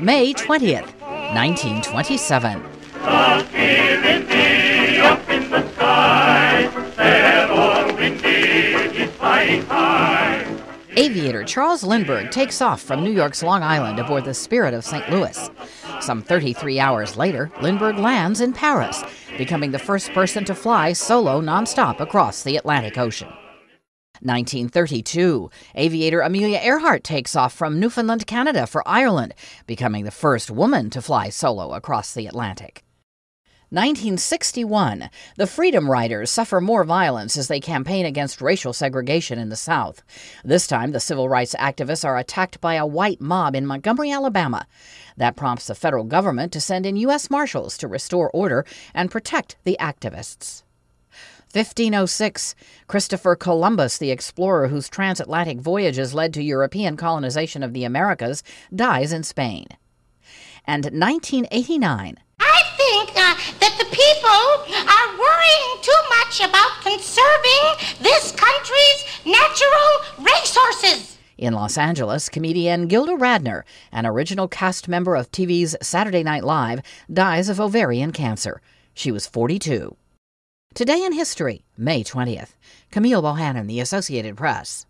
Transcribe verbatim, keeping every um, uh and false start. May twentieth, nineteen twenty-seven. I'll give it thee up in the sky, that all windy is flying high. Aviator Charles Lindbergh takes off from New York's Long Island aboard the Spirit of Saint Louis. Some thirty-three hours later, Lindbergh lands in Paris, becoming the first person to fly solo nonstop across the Atlantic Ocean. nineteen thirty-two, aviator Amelia Earhart takes off from Newfoundland, Canada for Ireland, becoming the first woman to fly solo across the Atlantic. nineteen sixty-one, the Freedom Riders suffer more violence as they campaign against racial segregation in the South. This time, the civil rights activists are attacked by a white mob in Montgomery, Alabama. That prompts the federal government to send in U S Marshals to restore order and protect the activists. fifteen oh six, Christopher Columbus, the explorer whose transatlantic voyages led to European colonization of the Americas, dies in Spain. And nineteen eighty-nine, think uh, that the people are worrying too much about conserving this country's natural resources. In Los Angeles, comedian Gilda Radner, an original cast member of T V's Saturday Night Live, dies of ovarian cancer. She was forty-two. Today in History, May twentieth. Camille Bohannon, The Associated Press.